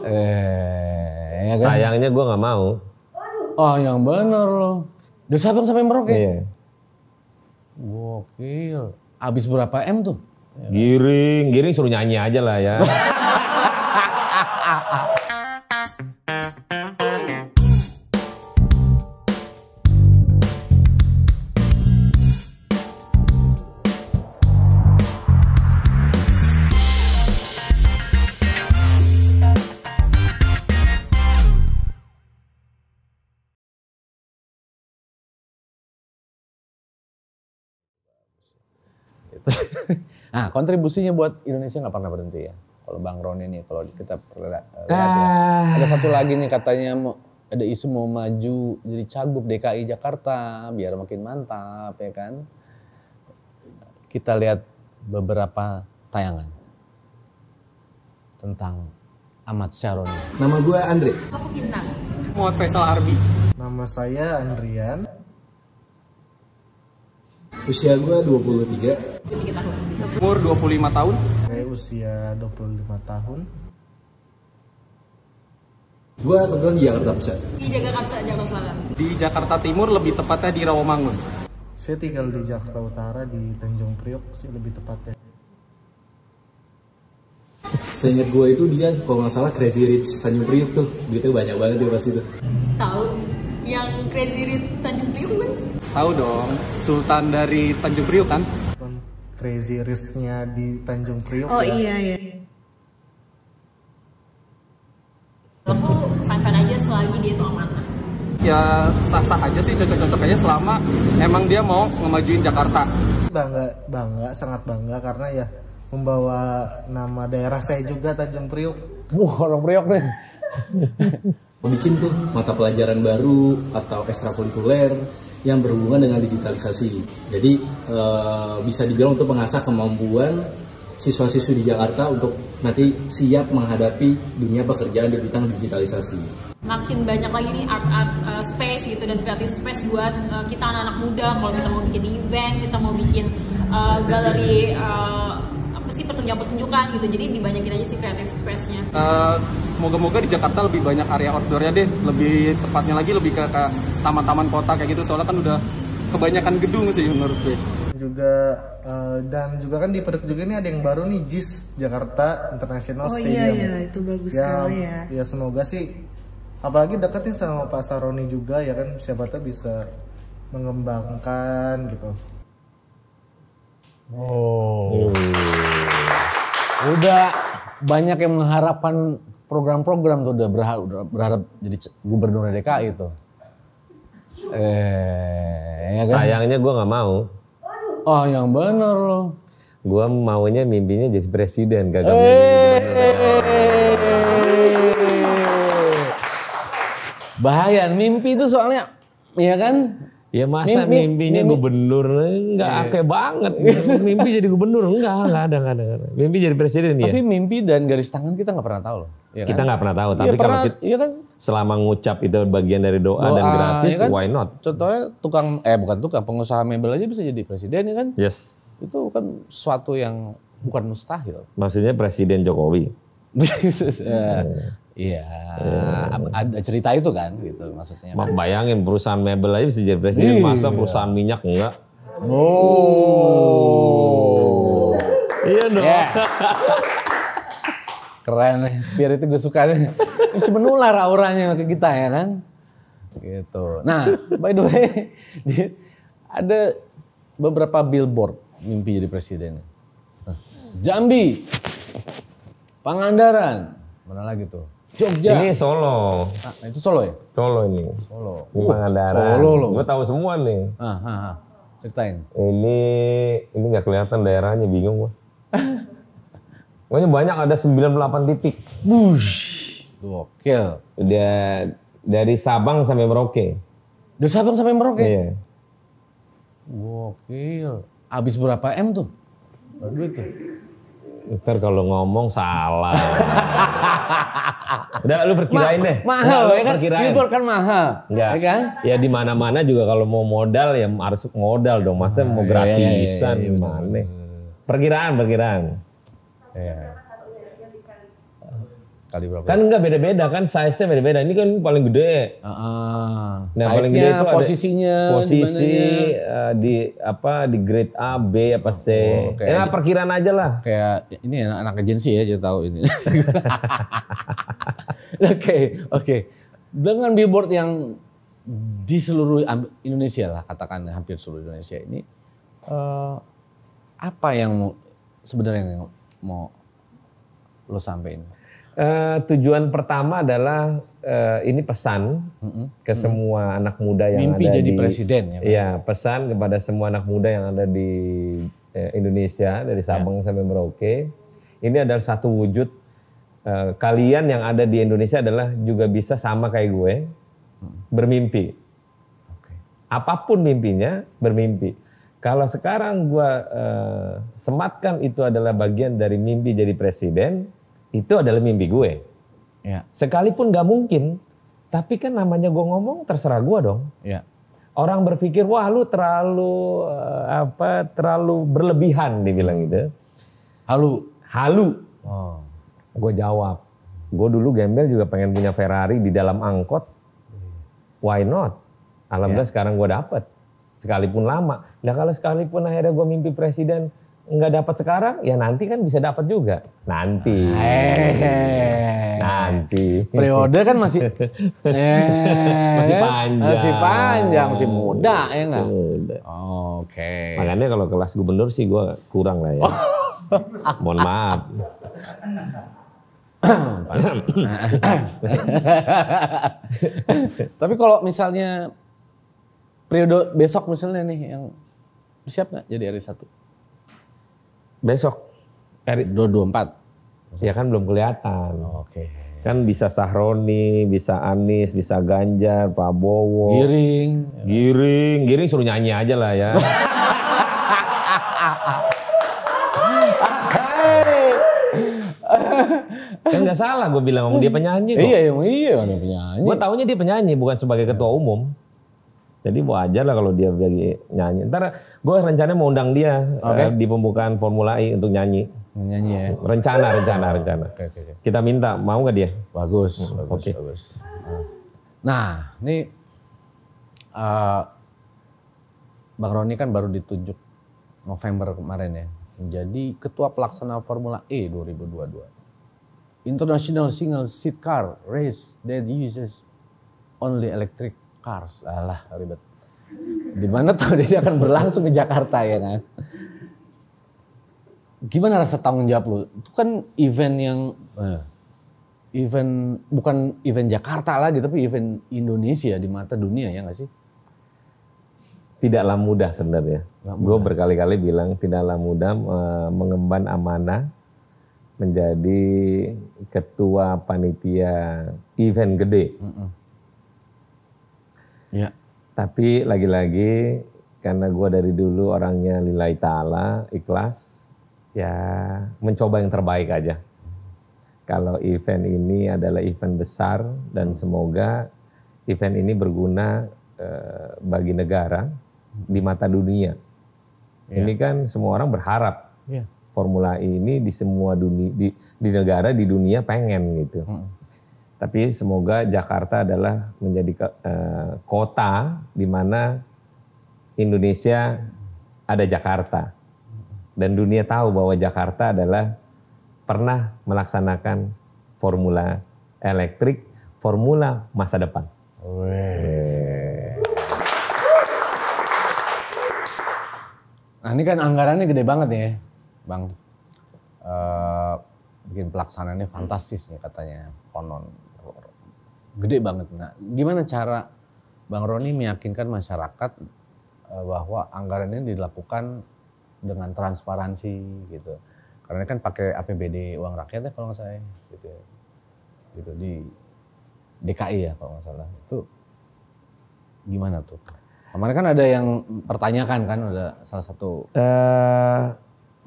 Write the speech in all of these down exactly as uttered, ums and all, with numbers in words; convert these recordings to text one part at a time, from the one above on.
Eh, ya kan? Sayangnya gue nggak mau. Oh, yang bener loh. Dari Sabang sampai Merauke. Iya. Gokil. Abis berapa M tuh? Giring, Giring suruh nyanyi aja lah ya. Nah, kontribusinya buat Indonesia nggak pernah berhenti ya. Kalau Bang Roni nih, kalau kita lihat ya. Ada satu lagi nih katanya mau, ada isu mau maju jadi cagup D K I Jakarta biar makin mantap ya kan. Kita lihat beberapa tayangan tentang Ahmad Sahroni. Nama gue Andre. Aku Bintang. Muhammad Faisal Arbi. Nama saya Andrian. Usia gue dua puluh tiga. dua puluh tiga tahun. Umur dua puluh lima tahun. Saya usia dua puluh lima tahun. Gue kebetulan di Jakarta Pusat. Di Jakarta Pusat, Jakarta Selatan. Di Jakarta Timur, lebih tepatnya di Rawamangun. Saya tinggal di Jakarta Utara, di Tanjung Priok sih lebih tepatnya. Seingat gue itu dia kalau nggak salah Crazy Rich Tanjung Priok tuh. Gitu banyak banget dia pas itu. Tahu yang Crazy Rich Tanjung Priok kan? Tahu dong, Sultan dari Tanjung Priok kan? Crazy Rich-nya di Tanjung Priok. Oh ya? iya iya. Aku fan-fan aja selagi dia itu amanah. Ya sah-sah aja sih, cocok-cocok aja selama emang dia mau ngemajuin Jakarta. Bangga, bangga, sangat bangga karena ya membawa nama daerah saya juga Tanjung Priok. Wah, orang Priok nih. Bikin tuh mata pelajaran baru atau ekstrakurikuler yang berhubungan dengan digitalisasi. Jadi e, bisa dibilang untuk mengasah kemampuan siswa-siswi di Jakarta untuk nanti siap menghadapi dunia pekerjaan di bidang digitalisasi. Makin banyak lagi nih art-art uh, space gitu dan creative space buat uh, kita anak-anak muda. Kalau kita mau bikin event, kita mau bikin uh, galeri uh, sih pertunjukan-pertunjukan gitu, jadi dibanyakin aja sih kreatif space-nya. Uh, moga-moga di Jakarta lebih banyak area outdoor-nya deh, lebih tepatnya lagi lebih ke, ke taman-taman kota kayak gitu, soalnya kan udah kebanyakan gedung sih menurut gue. Juga, uh, dan juga kan di Pondok Indah ini ada yang baru nih, J I S, Jakarta International oh, Stadium. Oh iya, iya, itu bagus ya, sekali ya. Ya semoga sih, apalagi deketnya sama Pak Sahroni juga ya kan, siapa tahu bisa mengembangkan gitu. Oh, udah banyak yang mengharapkan program-program tuh udah berharap, udah berharap jadi gubernur D K I itu. Eh, ya kan? Sayangnya gue nggak mau. Oh, yang bener loh. Gue maunya mimpinya jadi presiden, kagak mimpi gubernur. Bahaya mimpi itu soalnya, ya kan? Ya masa mimpi, mimpinya mimpi. Gubernur, nggak yeah. akeh banget. Mimpi jadi gubernur, enggak, enggak ada, enggak ada. Mimpi jadi presiden ya. Tapi mimpi dan garis tangan kita nggak pernah tahu loh. Ya kita nggak kan? pernah tahu, tapi ya, kalau pernah, kita ya kan? selama ngucap itu bagian dari doa, doa dan gratis, ya kan? Why not? Contohnya tukang, eh bukan tukang, pengusaha mebel aja bisa jadi presiden ya kan? Yes. Itu kan suatu yang bukan mustahil. Maksudnya Presiden Jokowi. ya. Iya, hmm. ada cerita itu kan, gitu maksudnya. Mak bayangin perusahaan mebel aja bisa jadi presiden, masa perusahaan minyak enggak? Oh, iya dong. Yeah. Keren, spirit itu gue suka nih. Bisa menular auranya ke kita ya kan? Gitu. Nah, by the way, ada beberapa billboard mimpi jadi presiden. Jambi, Pangandaran, mana lagi tuh? Jogja. Ini Solo. Ah, itu Solo ya? Solo ini. Solo. Ini Pangandaran. Solo loh. Gue tahu semua nih. Ah, ah, ah. Ceritain. Ini ini nggak kelihatan daerahnya, bingung gue. Pokoknya banyak, ada sembilan puluh delapan titik. Bush. Gokil. Udah dari Sabang sampai Merauke. Dari Sabang sampai Merauke? Iya. Gokil. Abis berapa M tuh? Aduh itu. Ntar kalau ngomong salah. Udah lu perkirain Ma deh. Mahal nah, ya kan? Billboard kan mahal. Enggak. Ya kan? Ya di mana-mana juga kalau mau modal ya harus modal dong. Masa ah, mau gratisan iya, iya, iya, mana? Iya. Perkiraan, perkiraan. Iya. kali berapa? Kan enggak beda-beda kan, size-nya beda-beda. Ini kan paling gede. Uh, uh, nah, size-nya, posisinya, posisi uh, di apa di grade A, B apa C. Oh, ya perkiraan aja lah. Kayak ini anak, anak agensi ya, jadi tahu ini. Oke, oke. Dengan billboard yang di seluruh Indonesia lah, katakan hampir seluruh Indonesia ini, uh, apa yang mau, sebenarnya yang mau lo sampein? Uh, tujuan pertama adalah uh, ini pesan mm-hmm. ke semua mm-hmm. anak muda yang mimpi ada jadi di presiden ya, ya pesan kepada semua anak muda yang ada di eh, Indonesia dari Sabang yeah. sampai Merauke. Ini adalah satu wujud uh, kalian yang ada di Indonesia adalah juga bisa sama kayak gue mm-hmm. bermimpi. Okay. Apapun mimpinya bermimpi. Kalau sekarang gue uh, sematkan itu adalah bagian dari mimpi jadi presiden. Itu adalah mimpi gue. Ya. Sekalipun gak mungkin, tapi kan namanya gue ngomong terserah gue dong. Ya. Orang berpikir wah lu terlalu apa terlalu berlebihan dibilang gitu. Halu, halu. Oh. Gue jawab. Gue dulu gembel juga pengen punya Ferrari di dalam angkot. Why not? Alhamdulillah ya. Sekarang gue dapet. Sekalipun lama. Nah kalau sekalipun akhirnya gue mimpi presiden. Nggak dapat sekarang, ya nanti kan bisa dapat juga. Nanti. Hehehe. Nanti. Periode kan masih eh, masih panjang. Masih panjang, masih muda ya nggak? Oh, oke. Okay. Makanya kalau kelas gubernur sih gue kurang lah ya. Oh. Mohon maaf. Tapi kalau misalnya periode besok misalnya nih yang siap nggak jadi hari satu? Besok dua dua empat ya kan belum kelihatan. Oh, oke. Okay. Kan bisa Sahroni, bisa Anies, bisa Ganjar, Prabowo. Giring. Giring, Giring suruh nyanyi aja lah ya. Kan nggak salah gue bilang ngomong dia penyanyi kok. Iya, iya, iya dia penyanyi. Gue taunya dia penyanyi bukan sebagai ketua umum. Jadi wajar lah kalau dia nyanyi. Ntar gue rencananya mau undang dia okay. eh, di pembukaan Formula E untuk nyanyi. Nyanyi ya? Rencana, rencana, rencana. Okay, okay, okay. Kita minta, mau gak dia? Bagus, hmm, bagus, okay. bagus. Nah, ini uh, Bang Roni kan baru ditunjuk November kemarin ya. Menjadi Ketua Pelaksana Formula E dua ribu dua puluh dua. International Single Seat Car Race that uses only electric cars, alah ribet. Di mana tahun ini akan berlangsung ke Jakarta ya kan? Gimana rasa tanggung jawab lu? Itu kan event yang eh, event bukan event Jakarta lagi tapi event Indonesia di mata dunia ya nggak sih? Tidaklah mudah sebenarnya. Gue berkali-kali bilang tidaklah mudah eh, mengemban amanah menjadi ketua panitia event gede. Mm-mm. Ya. Tapi lagi-lagi karena gue dari dulu orangnya lillahi ta'ala, ikhlas, ya mencoba yang terbaik aja. Kalau event ini adalah event besar dan semoga event ini berguna eh, bagi negara di mata dunia. Ya. Ini kan semua orang berharap ya. Formula E ini di semua dunia, di, di negara, di dunia pengen gitu. Hmm. Tapi semoga Jakarta adalah menjadi uh, kota di mana Indonesia ada Jakarta. Dan dunia tahu bahwa Jakarta adalah pernah melaksanakan formula elektrik, formula masa depan. Wee. Nah ini kan anggarannya gede banget ya Bang. Uh, bikin pelaksanaannya fantastis nih katanya konon. Gede banget. Nah, gimana cara Bang Roni meyakinkan masyarakat bahwa anggarannya dilakukan dengan transparansi gitu? Karena kan pakai A P B D uang rakyatnya kalau nggak salah, gitu, gitu di D K I ya kalau nggak salah. Itu gimana tuh? Kemarin kan ada yang pertanyakan kan, ada salah satu uh,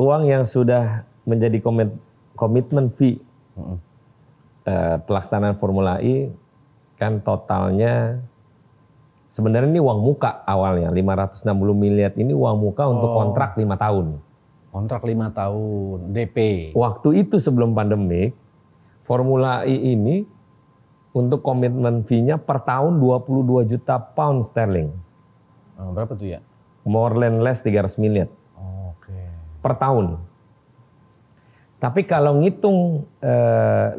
uang yang sudah menjadi komit komitmen fee uh-uh. uh, pelaksanaan Formula E. Kan totalnya sebenarnya ini uang muka awalnya lima ratus enam puluh miliar ini uang muka untuk oh, kontrak lima tahun. Kontrak lima tahun D P. Waktu itu sebelum pandemik Formula E ini untuk komitmen fee-nya per tahun dua puluh dua juta pound sterling. Berapa tuh ya? More than less tiga ratus miliar. Oh, oke. Okay. Per tahun. Tapi kalau ngitung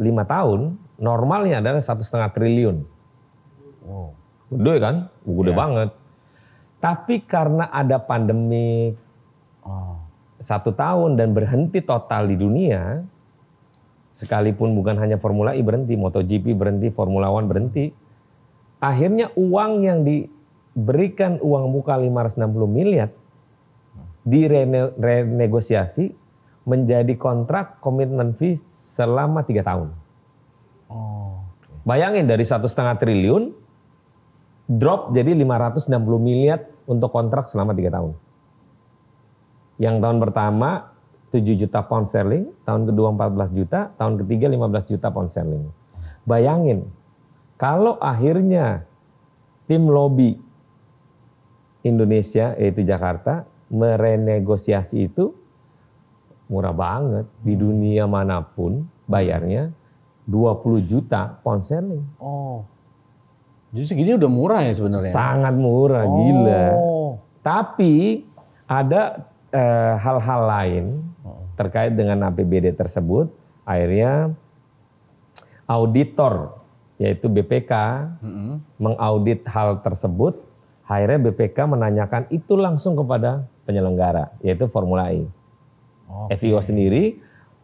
lima eh, tahun, normalnya adalah satu setengah triliun. Wow. Gede kan? Gede yeah. banget. Tapi karena ada pandemi oh. satu tahun dan berhenti total di dunia, sekalipun bukan hanya Formula E berhenti, MotoGP berhenti, Formula One berhenti, akhirnya uang yang diberikan uang muka lima ratus enam puluh miliar direnegosiasi menjadi kontrak komitmen fee selama tiga tahun. Oh, okay. Bayangin dari satu setengah triliun drop jadi lima ratus enam puluh miliar untuk kontrak selama tiga tahun. Yang tahun pertama tujuh juta pound sterling, tahun kedua empat belas juta, tahun ketiga lima belas juta pound sterling. Bayangin kalau akhirnya tim lobby Indonesia yaitu Jakarta merenegosiasi itu, murah banget di dunia manapun bayarnya dua puluh juta pound sterling. Oh. Jadi segini udah murah ya sebenarnya. Sangat murah, oh. gila. Tapi ada e, hal-hal lain terkait dengan A P B D tersebut, akhirnya auditor yaitu B P K mm-hmm. mengaudit hal tersebut, akhirnya B P K menanyakan itu langsung kepada penyelenggara yaitu Formula E. Okay. F I O sendiri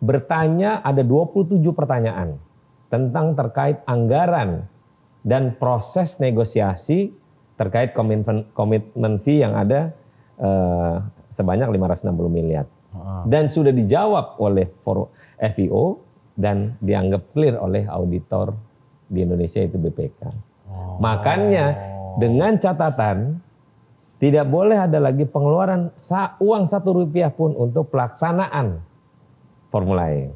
bertanya ada dua puluh tujuh pertanyaan tentang terkait anggaran dan proses negosiasi terkait komitmen, komitmen fee yang ada eh, sebanyak lima ratus enam puluh miliar. Ah. Dan sudah dijawab oleh F I O dan dianggap clear oleh auditor di Indonesia itu B P K. Oh. Makanya dengan catatan tidak boleh ada lagi pengeluaran uang satu rupiah pun untuk pelaksanaan Formula E.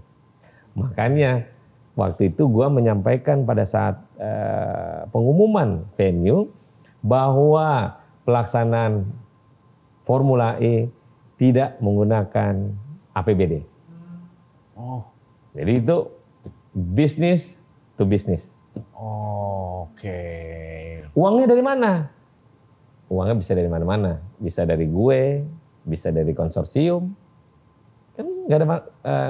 Makanya waktu itu gue menyampaikan pada saat eh, pengumuman venue bahwa pelaksanaan Formula E tidak menggunakan A P B D. Oh, jadi itu bisnis to bisnis. Oh, oke. Okay. Uangnya dari mana? Uangnya bisa dari mana-mana, bisa dari gue, bisa dari konsorsium, kan nggak ada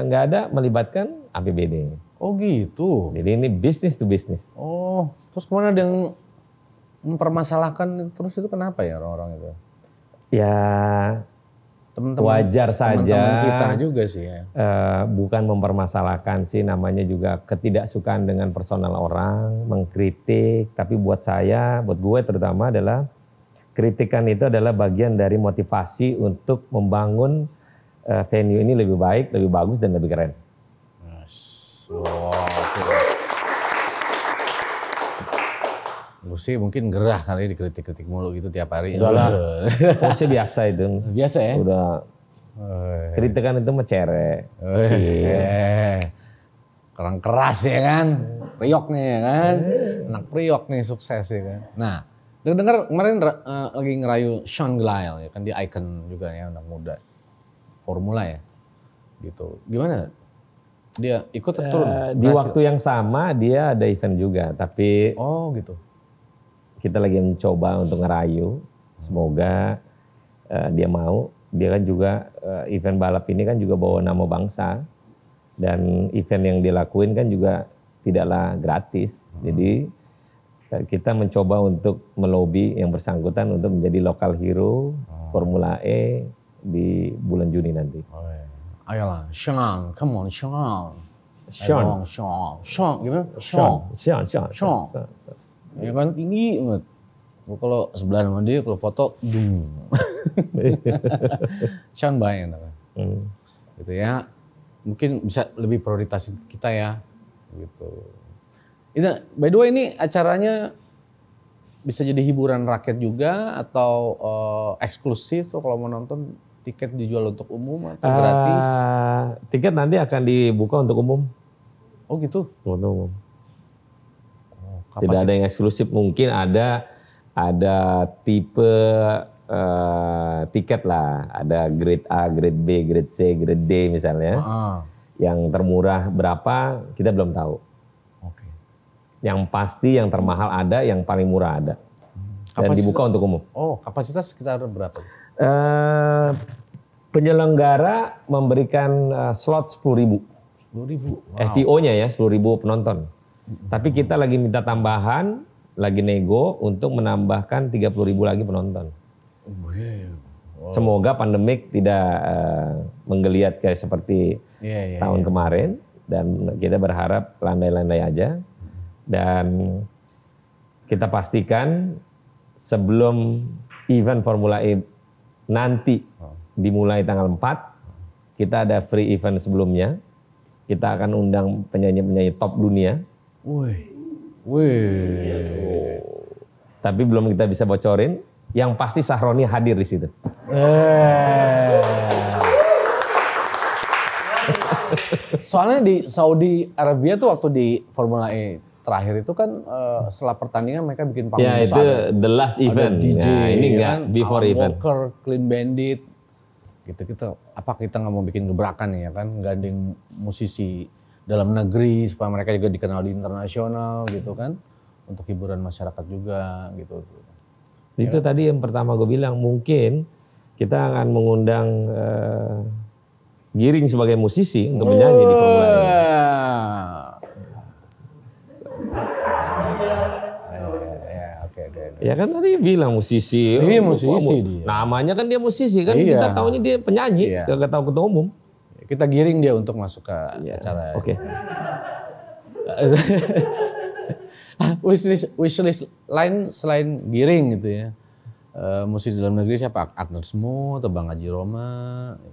nggak ada melibatkan A P B D. Oh gitu. Jadi ini bisnis to bisnis. Oh, terus kemana ada yang mempermasalahkan terus itu kenapa ya orang-orang itu? Ya, teman-teman, wajar saja. Teman-teman kita juga sih ya. Eh, bukan mempermasalahkan sih, namanya juga ketidaksukaan dengan personal orang, mengkritik. Tapi buat saya, buat gue terutama adalah kritikan itu adalah bagian dari motivasi untuk membangun venue ini lebih baik, lebih bagus, dan lebih keren. Wow. Lu sih mungkin gerah kali dikritik-kritik mulu gitu tiap hari. Udah lah. Lu sih biasa itu. Biasa ya? Udah. Kritikan itu mecerek. Kerang keras ya kan? Priok nih ya kan? Anak Priok nih sukses ya kan? Nah. Dengar kemarin uh, lagi ngerayu Sean Glyle ya kan, dia icon juga ya anak muda Formula ya gitu. Gimana dia ikut turun uh, di waktu yang sama dia ada event juga tapi oh gitu. Kita lagi mencoba untuk ngerayu semoga uh, dia mau. Dia kan juga uh, event balap ini kan juga bawa nama bangsa dan event yang dilakuin kan juga tidaklah gratis. Hmm. Jadi kita mencoba untuk melobi yang bersangkutan untuk menjadi lokal hero oh. Formula E di bulan Juni nanti. Oh, iya. Ayolah, Sean, come on Sean. Sean, Sean, Sean, gimana? Sean, Sean, Sean, Sean. Ya kan tinggi banget. Kalau sebelah sama dia, kalau foto, dum. Sean baik kan? Hmm. Gitu ya. Mungkin bisa lebih prioritas kita ya, gitu. By the way ini acaranya bisa jadi hiburan rakyat juga atau uh, eksklusif tuh kalau mau nonton tiket dijual untuk umum atau uh, gratis? Tiket nanti akan dibuka untuk umum. Oh gitu? Untuk umum. Oh, tidak ada yang eksklusif, mungkin ada ada tipe uh, tiket lah, ada grade A, grade B, grade C, grade D misalnya. Uh. Yang termurah berapa kita belum tahu. Oke. Yang pasti yang termahal ada, yang paling murah ada. Dan kapasitas, dibuka untuk umum. Oh, kapasitas sekitar berapa? Uh, penyelenggara memberikan slot sepuluh ribu. sepuluh ribu. Wow. F I O-nya ya sepuluh ribu penonton. Hmm. Tapi kita lagi minta tambahan, lagi nego untuk menambahkan tiga puluh ribu lagi penonton. Wow. Wow. Semoga pandemik tidak uh, menggeliat kayak seperti yeah, yeah, tahun yeah. kemarin, dan kita berharap landai-landai aja. Dan kita pastikan sebelum event Formula E nanti dimulai tanggal empat, kita ada free event sebelumnya. Kita akan undang penyanyi-penyanyi top dunia. Wih, wih. Tapi belum kita bisa bocorin. Yang pasti Sahroni hadir di situ. Eh. Soalnya di Saudi Arabia tuh waktu di Formula E terakhir itu kan uh, setelah pertandingan mereka bikin panggung besar. Ya itu the last event. Ada D J, ya, ini enggak kan, before Alan event. Walker, Clean Bandit, gitu-gitu. Apa kita nggak mau bikin gebrakan ya kan, gandeng musisi dalam negeri supaya mereka juga dikenal di internasional gitu kan, untuk hiburan masyarakat juga gitu. Itu ya. Tadi yang pertama gue bilang mungkin kita akan mengundang uh, Giring sebagai musisi untuk menyanyi uh. di Formula E. Ya kan tadi bilang musisi, dia oh, musisi dia. Namanya kan dia musisi kan, iya. Kita tahunya dia penyanyi, iya. Gak tahu ketua umum. Kita giring dia untuk masuk ke iya. acara. Oke. Okay. wishlist, wishlist lain selain giring gitu ya, uh, musisi dalam negeri siapa? Agnes Moo, Tebang Haji Roma,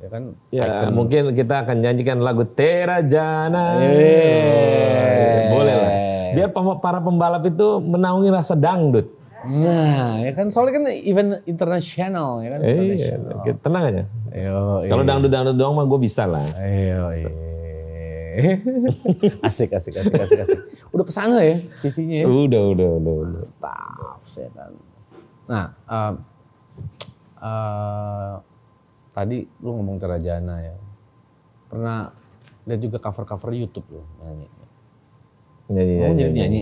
ya kan? Ya icon. Mungkin kita akan nyanyikan lagu Tera Jana. Yeah. Boleh lah. Biar para pembalap itu menaungi rasa dangdut. Nah, ya kan soalnya kan event internasional ya kan. E, internasional. Iya, tenang aja. E, kalau dangdut-dangdut doang mah gue bisa lah. Ayo, e, asik, asik, asik, asik, asik. Udah kesana ya visinya. Ya? Udah, udah, udah, udah. Mantap, setan. Nah, uh, uh, tadi lu ngomong Tera Jana ya. Pernah lihat juga cover-cover YouTube lu nyanyi. Nyanyi, oh, nyanyi, nyanyi.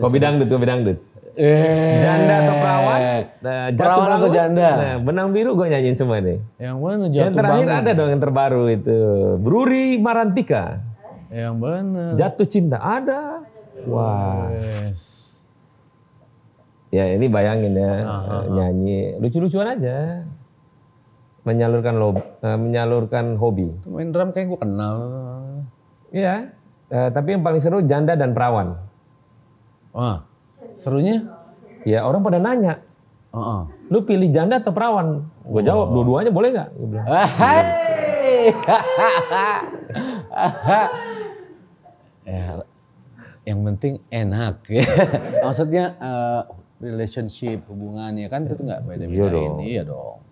Kopi dangdut, kopi dangdut. Eh. Janda atau perawan? Nah, perawan atau janda? Nah, benang biru gue nyanyiin semua nih. Yang mana jatuh Yang terakhir bangun. Ada dong yang terbaru itu. Bruri Marantika. Yang mana? Jatuh cinta ada. Wah. Yes. Ya ini bayangin ya. Aha. Nyanyi. Lucu-lucuan aja. Menyalurkan lo, menyalurkan hobi. Main drum kayak gue kenal. Iya. Eh, tapi yang paling seru janda dan perawan. Wah. Serunya? Ya orang pada nanya, uh-uh. lu pilih janda atau perawan? Gue jawab, dua-duanya boleh nggak? Gue bilang. Ya, yang penting enak. Maksudnya uh, relationship, hubungan ya kan itu nggak beda-bedain. Iya dong.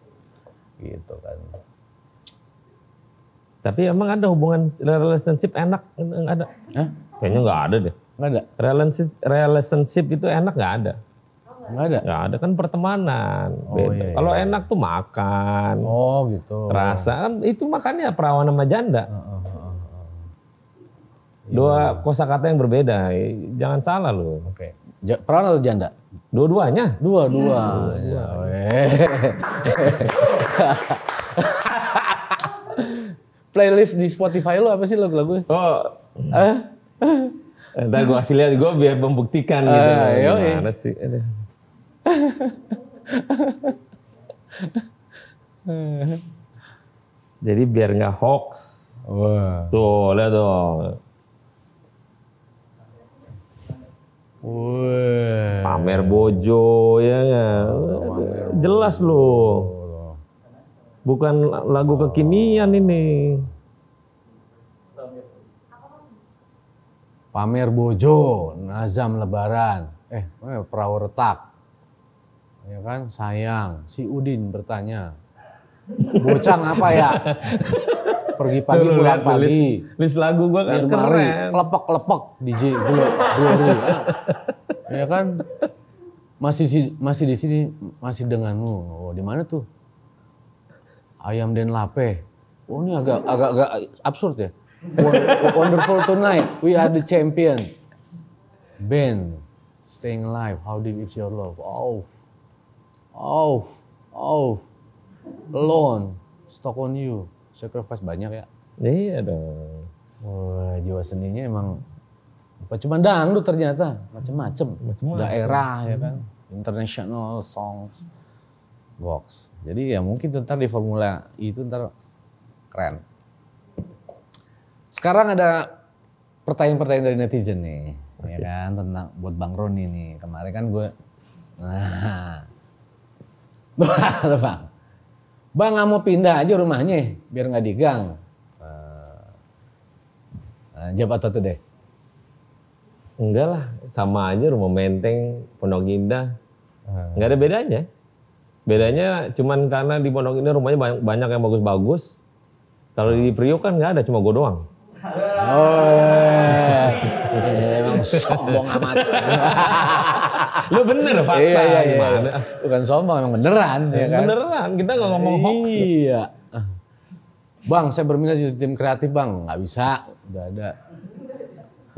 Gitu kan. Tapi emang ada hubungan relationship enak? Ada? Hah? Kayaknya nggak ada deh. Nggak ada. Relationship, relationship itu enak nggak ada? Nggak ada. Nggak ada kan pertemanan. Oh, iya, iya. Kalau enak tuh makan. Oh gitu. Rasa kan itu makannya perawan sama janda. Uh, uh, uh, uh. Dua iya. kosakata yang berbeda. Jangan salah loh. Oke. Okay. Perawan atau janda? Dua-duanya. Dua-dua. Ya, playlist di Spotify lo apa sih lagu-lagu? Oh. Eh? Entar gue kasih lihat, gue biar membuktikan gitu. Uh, iya, gimana iya. sih? Jadi biar nggak hoax. Wah. Tuh, lihat dong. Wah. Pamer bojo, ya nggak? Jelas loh. Bukan lagu kekinian ini. Pamer bojo, Nazam Lebaran, eh perahu retak, ya kan sayang. Si Udin bertanya, bocang apa ya? Pergi pagi Tuh, pulang liat, pagi. List, list lagu gue kan keren. Kelepek kelepek D J gue, ya kan masih masih di sini masih denganmu. Oh, di mana tuh? Ayam dan lape. Oh ini agak agak agak absurd ya. Wonderful tonight. We are the champion. Ben, staying alive. How deep is your love? Off, off, off. Alone, stock on you. Sacrifice banyak ya. Iya dong. Wah, jiwa seninya emang bukan cuma dangdut ternyata, macem-macem. Daerah ya kan, international songs box. Jadi ya mungkin ntar di Formula E itu ntar keren. Sekarang ada pertanyaan-pertanyaan dari netizen nih, okay. ya kan, tentang buat Bang Roni nih. Kemarin kan gue, nah, bang, bang nggak mau pindah aja rumahnya, biar nggak digang. Nah, jawab atau tuh deh? Enggak lah, sama aja rumah Menteng, Pondok Indah, hmm. nggak ada bedanya. Bedanya cuman karena di Pondok Indah rumahnya banyak, banyak yang bagus-bagus. Kalau di Priok kan nggak ada, cuma gue doang. Oh, emang sombong amat. Lu bener Pak, iya, iya, iya. Bukan sombong, emang beneran. Ya kan? Beneran, kita nggak ngomong hoax. Iya. Bang, saya berminat jadi tim kreatif bang, nggak bisa, udah ada.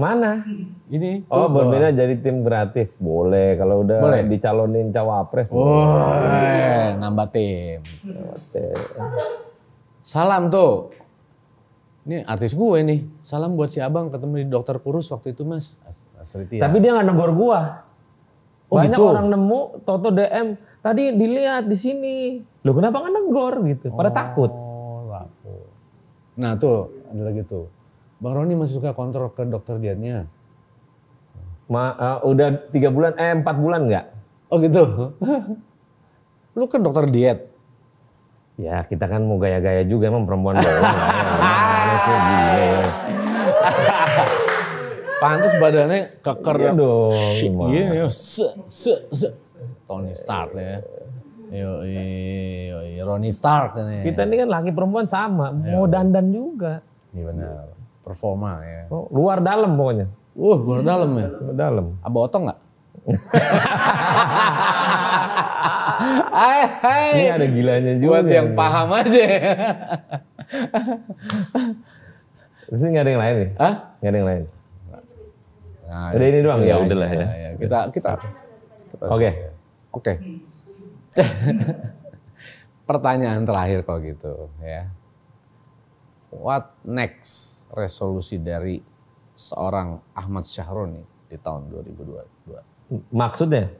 Mana? Ini. Oh, berminat jadi tim kreatif, boleh. Kalau udah boleh. Dicalonin cawapres. Boleh, nambah tim. Nambah tim. Salam tuh, ini artis gue nih. Salam buat si abang ketemu di dokter kurus waktu itu mas. Asritia. Tapi dia nggak negor gue. Oh, banyak gitu? Orang nemu, Toto D M. Tadi dilihat di sini. Loh kenapa nggak negor gitu? Pada oh, takut. Laku. Nah tuh ada lagi tuh. Bang Roni masih suka kontrol ke dokter dietnya. Ma, uh, udah tiga bulan, eh empat bulan nggak? Oh gitu. Lu ke dokter diet. Ya kita kan mau gaya-gaya juga emang perempuan doang. Pantes badannya keker iya dong. Iya, iya, se, se, se. Tony Stark ya. Yo, yo, yo, Roni Stark ini. Kita ini kan laki perempuan sama, mau dandan juga. Iya benar. Performa ya. Oh, luar dalam pokoknya. Uh, luar dalam ya. Luar dalam. Abah otong nggak? Hai, hai. Ini ada gilanya juga. Buat yang paham aja. Terus nggak ada yang lain nih? Hah? Nggak ada yang lain? Nah, udah ya, ini doang? Ya, ya udahlah ya, ya. Kita, kita. Oke. Oke. Pertanyaan terakhir kalau gitu ya. What next resolusi dari seorang Ahmad Sahroni di tahun dua ribu dua puluh dua? Maksudnya?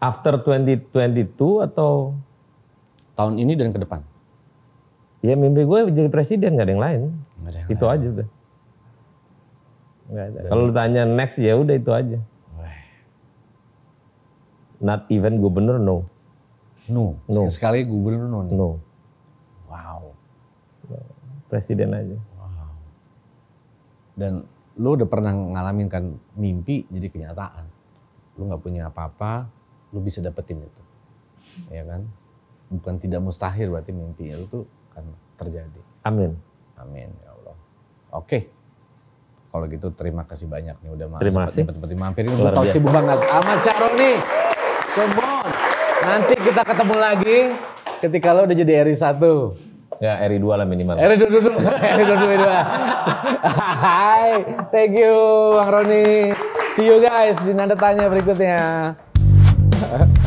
After dua ribu dua puluh dua atau tahun ini dan ke depan? Ya mimpi gue jadi presiden, gak ada yang lain. Ada yang itu lain. Aja udah. Kalau lu tanya next ya udah itu aja. Weh. Not even gubernur no. No. No. Sekali gubernur no. Nih. No. Wow. Presiden aja. Wow. Dan lu udah pernah ngalamin kan mimpi jadi kenyataan. Lu nggak punya apa-apa. Lu bisa dapetin itu, ya kan? Bukan tidak mustahil berarti mimpi lu tuh akan terjadi. Amin. Amin ya Allah. Oke, kalau gitu terima kasih banyak nih udah sempet-sempet mampirin. Terima kasih banget Ahmad Sahroni. Come on. Nanti kita ketemu lagi ketika lo udah jadi R I satu. Ya R I dua lah minimal. R I dua dulu. R I dua. Hai, thank you Bang Roni. See you guys di nanda tanya berikutnya. Uh-huh.